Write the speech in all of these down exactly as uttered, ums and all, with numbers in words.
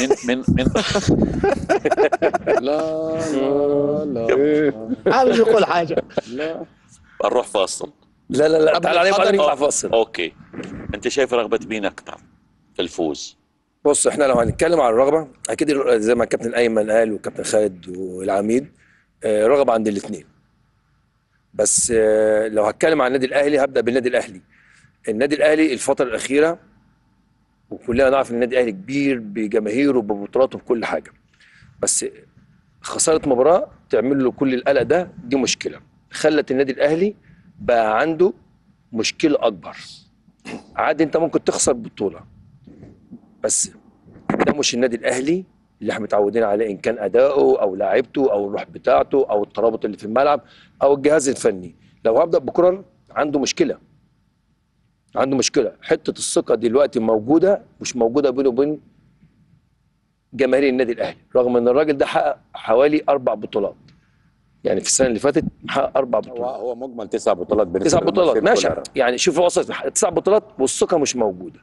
من من من لا لا لا عاوز يقول حاجه. لا نروح فاصل. لا لا لا تعال عليه بعدين نطلع فاصل. اوكي انت شايف رغبه مين اكثر في الفوز؟ بص احنا لو هنتكلم على الرغبه اكيد زي ما الكابتن ايمن قال والكابتن خالد والعميد رغبه عند الاثنين. بس لو هتكلم عن النادي الاهلي هبدا بالنادي الاهلي. النادي الاهلي الفتره الاخيره وكلنا نعرف ان النادي الاهلي كبير بجماهيره وببطولاته بكل حاجه. بس خساره مباراه تعمل له كل القلق ده، دي مشكله. خلت النادي الاهلي بقى عنده مشكله اكبر. عادي انت ممكن تخسر بطوله. بس ده مش النادي الاهلي اللي احنا متعودين عليه، ان كان اداؤه او لاعيبته او الروح بتاعته او الترابط اللي في الملعب او الجهاز الفني. لو هبدا بكرر عنده مشكله. عنده مشكله، حته الثقه دلوقتي موجوده مش موجوده بينه وبين جماهير النادي الاهلي، رغم ان الراجل ده حقق حوالي اربع بطولات. يعني في السنه اللي فاتت حقق اربع بطولات. هو مجمل تسع بطولات تسع بطولات ماشي، يعني شوف وصلت تسع بطولات والثقه مش موجوده.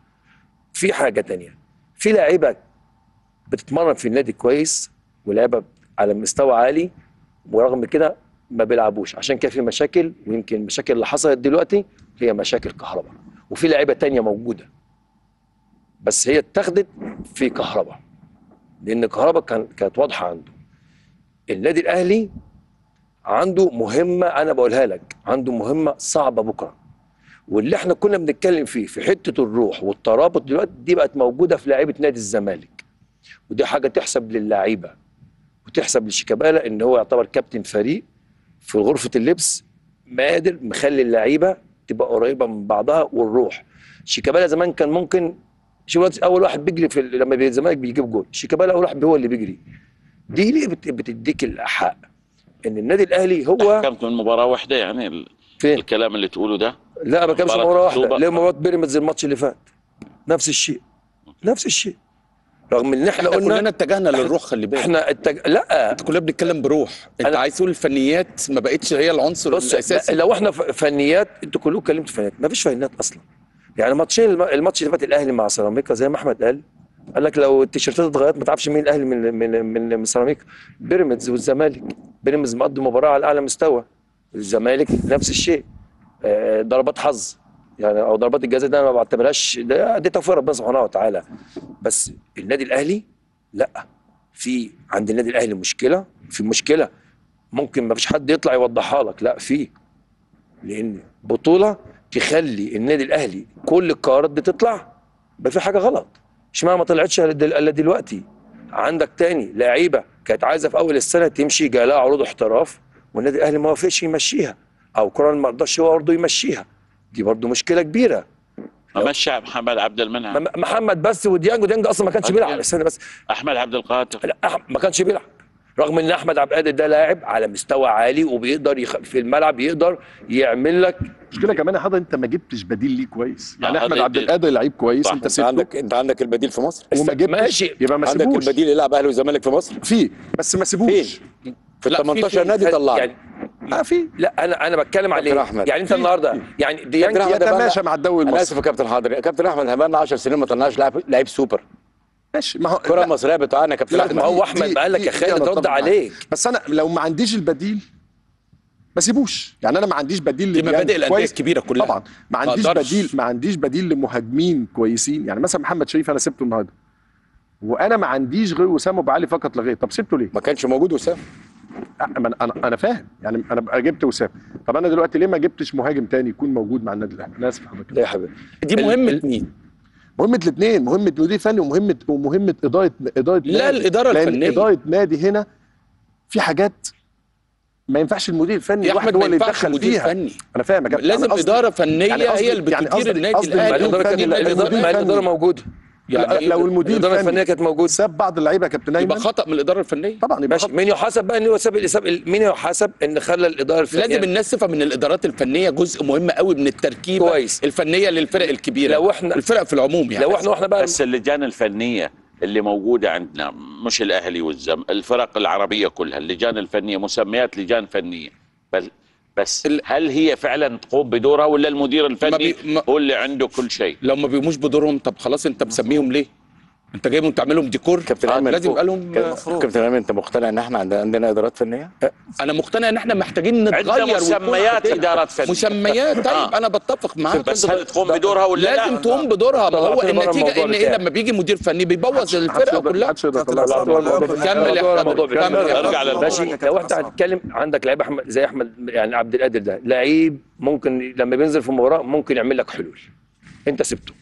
في حاجه ثانيه، في لاعيبه بتتمرن في النادي كويس ولاعيبه على مستوى عالي ورغم كده ما بيلعبوش، عشان كده في مشاكل. ويمكن المشاكل اللي حصلت دلوقتي هي مشاكل كهربا، وفي لعيبه تانية موجوده بس هي اتخذت في كهربا، لان كهربا كان كانت واضحه عنده. النادي الاهلي عنده مهمه، انا بقولها لك عنده مهمه صعبه بكره، واللي احنا كنا بنتكلم فيه في حته الروح والترابط دلوقتي دي بقت موجوده في لاعيبه نادي الزمالك، ودي حاجه تحسب للاعيبه وتحسب لشيكابالا ان هو يعتبر كابتن فريق في غرفه اللبس ما قادر مخلي اللعيبه تبقى قريبه من بعضها والروح. شيكابالا زمان كان ممكن شوف اول واحد بيجري في لما الزمالك بيجيب جول، شيكابالا اول واحد هو اللي بيجري. دي ليه بتديك الاحق ان النادي الاهلي هو حكمت من مباراه واحده يعني فين؟ الكلام اللي تقوله ده لا ما كانش مباراه واحده، ليه مباراه بيراميدز الماتش اللي فات نفس الشيء نفس الشيء، رغم ان احنا قلنا كلنا اتجهنا للروح. خلي بالك احنا التج... لا انت كلنا بنتكلم بروح. انت عايز تقول الفنيات ما بقتش هي العنصر الاساسي؟ لو احنا فنيات انتوا كلكم اتكلمتوا فنيات، ما فيش فنيات اصلا. يعني ماتشين الماتش اللي فات الاهلي مع سيراميكا زي ما احمد قال قال لك لو التيشيرتات اتغيرت ما تعرفش مين الاهلي من من من, من سيراميكا. بيراميدز والزمالك بيراميدز مقضي مباراه على اعلى مستوى، الزمالك نفس الشيء. آه ضربات حظ يعني او ضربات الجزاء ده ما بعتبرهاش، ده دي توفيق ربنا سبحانه وتعالى. بس النادي الاهلي لا، في عند النادي الاهلي مشكله، في مشكله ممكن ما فيش حد يطلع يوضحها لك، لا في، لان بطوله تخلي النادي الاهلي كل القرارات بتطلع بقى في حاجه غلط. اشمعنى ما طلعتش الا دلوقتي؟ عندك تاني لعيبه كانت عايزه في اول السنه تمشي، جالها عروض احتراف والنادي الاهلي ما وافقش يمشيها، او كرة ما رضاش هو برضه يمشيها، دي برضه مشكله كبيره. مشى محمد عبد المنعم محمد بس وديانج، وديانج اصلا ما كانش بيلعب السنه بس. احمد عبد القادر لا أح... ما كانش بيلعب، رغم ان احمد عبد القادر ده لاعب على مستوى عالي وبيقدر يخ... في الملعب يقدر يعمل لك مشكله. كمان يا حضرتك انت ما جبتش بديل ليه كويس، يعني احمد عبد القادر لعيب كويس انت سيبته. عندك انت عندك البديل في مصر وما جبتش ماشي. يبقى ما سيبوش، عندك البديل يلعب اهلي وزمالك في مصر في بس ما سيبوش في تمنتاشر نادي طلعه يعني ما في. لا انا انا بتكلم عليه يعني انت النهارده يعني ديانج يتماشى مع الدوري المصري. انا اسف يا كابتن حضري، كابتن احمد هبقى عشر سنين ما طلعناش لاعب لعيب سوبر ماشي. ما هو الكره المصريه بتاعنا يا كابتن احمد. ما هو احمد بقى لك يا خالد رد عليك، بس انا لو ما عنديش البديل ما سيبوش. يعني انا ما عنديش بديل لديانج كويس، مبادئ الانديه الكبيره كلها طبعا ما عنديش بديل، ما عنديش بديل لمهاجمين كويسين. يعني مثلا محمد شريف انا سبته النهارده وانا ما عنديش غير وسام ابو علي فقط لا غير. طب سبته ليه؟ ما كانش موجود وسام. انا انا فاهم يعني انا جبت وسام، طب انا دلوقتي ليه ما جبتش مهاجم تاني يكون موجود مع النادي الاهلي؟ انا اسف حضرتك. لا يا حبيبي دي مهمه الاثنين، مهمه الاثنين، مهمه مدير فني ومهمه ومهمه اداره اداره لا نادي. الاداره الفنيه اداره نادي هنا في حاجات ما ينفعش المدير الفني واحد هو اللي يتدخل فيها. انا فاهمك، لازم اداره فنيه يعني هي اللي بتدير النادي الاهلي. الاداره موجوده يعني لو المدير الاداره الفنيه كانت موجوده ساب بعض اللعيبه يا كابتن ايمن يبقى خطا من الاداره الفنيه طبعا. يبقى مين يحاسب بقى ان هو ساب مين يحاسب ان خلى الاداره الفنيه؟ لازم الناس تفهم ان الادارات الفنيه جزء مهم قوي من التركيبه كويس. الفنيه للفرق الكبيره لو احنا الفرق في العموم يعني لو احنا واحنا بقى بس اللجان الفنيه اللي موجوده عندنا مش الاهلي والزمالك، الفرق العربيه كلها اللجان الفنيه مسميات لجان فنيه بل بس هل هي فعلا تقوم بدورها ولا المدير الفني ما بي... ما... هو اللي عنده كل شيء؟ لو ما بيقوموش بدورهم طب خلاص انت مسميهم ليه؟ انت جايبهم تعملهم ديكور كابتن ايمن، لازم يبقى لهم كابتن ايمن. انت مقتنع ان احنا عندنا ادارات فنيه؟ انا مقتنع ان احنا محتاجين نتغير مسميات ادارات فنيه مسميات. طيب انا بتفق معاك، بس هل تقوم بدورها ولا لا؟ لازم تقوم بدورها. ما هو النتيجه ان ايه لما بيجي مدير فني بيبوظ الفرقه كلها. كمل يا حضرتك، كمل. ارجع للماشي. لو انت هتتكلم عندك لعيب احمد زي احمد يعني عبد القادر ده لعيب ممكن لما بينزل في مباراه ممكن يعمل لك حلول، انت سبته.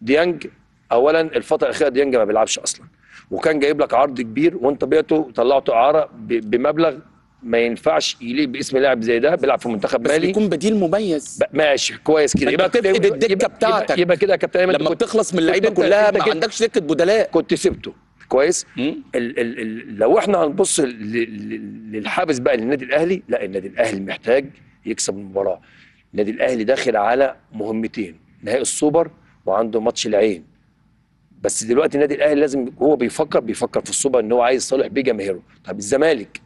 ديانج اولا الفتره الاخيره ديانج ما بيلعبش اصلا، وكان جايب لك عرض كبير وانت بيعته وطلعته اعاره بمبلغ ما ينفعش يليق باسم لاعب زي ده بيلعب في منتخب مالي، بس يكون بديل مميز. ماشي كويس كده، يبقى تفقد الدكه بتاعتك. يبقى كده يا كابتن ايمن لما تخلص من اللعيبه كلها ما عندكش دكه بدلاء، كنت سبته كويس. ال ال ال لو احنا هنبص للحافز بقى للنادي الاهلي، لا النادي الاهلي محتاج يكسب المباراه. النادي الاهلي داخل على مهمتين، نهائي السوبر وعنده ماتش العين. بس دلوقتي النادي الاهلي لازم هو بيفكر بيفكر في السوبر ان هو عايز صالح بيه جماهيره. طب الزمالك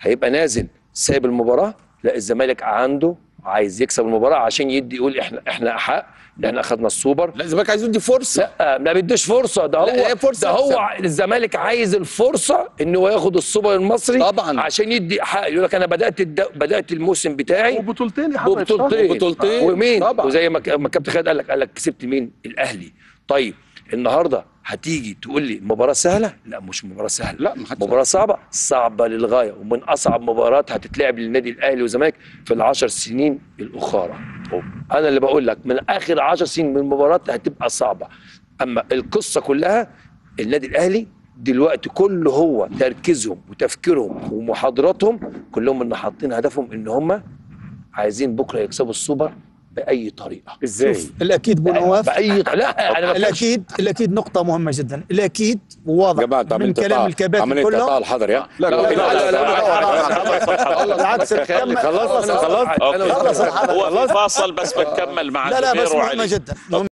هيبقى نازل سايب المباراه؟ لا الزمالك عنده عايز يكسب المباراه عشان يدي يقول احنا احنا احق ان احنا اخذنا السوبر. لا الزمالك عايز يدي فرصه. لا ما بيديش فرصه، ده هو فرصة ده هو أحسن. الزمالك عايز الفرصه ان هو ياخد السوبر المصري طبعا عشان يدي حق، يقول لك انا بدات بدات الموسم بتاعي وبطولتين يا حضرتك وبطولتين وبطولتين ومين طبعا. وزي ما كابتن خالد قال لك قال لك كسبت مين؟ الاهلي. طيب النهارده هتيجي تقول لي مباراه سهله؟ لا مش مباراه سهله، لا مباراه صعبه صعبه للغايه، ومن اصعب مباريات هتتلعب للنادي الاهلي والزمالك في العشر سنين الاخاره. انا اللي بقول لك من اخر عشر سنين من المباريات هتبقى صعبه. اما القصه كلها النادي الاهلي دلوقتي كله هو تركيزهم وتفكيرهم ومحاضراتهم كلهم ان حاطين هدفهم ان هم عايزين بكره يكسبوا السوبر باي طريقه. ازاي؟ الاكيد بنواف باي طريقه. لا انا الاكيد الاكيد نقطه مهمه جدا، الاكيد وواضح من كلام الكباتن كله. عملت الحضري ها؟ لا لا لا لا بالعكس. خلصت خلصت خلصت هو فاصل بس بتكمل مع الغير. لا لا بس مهمه جدا.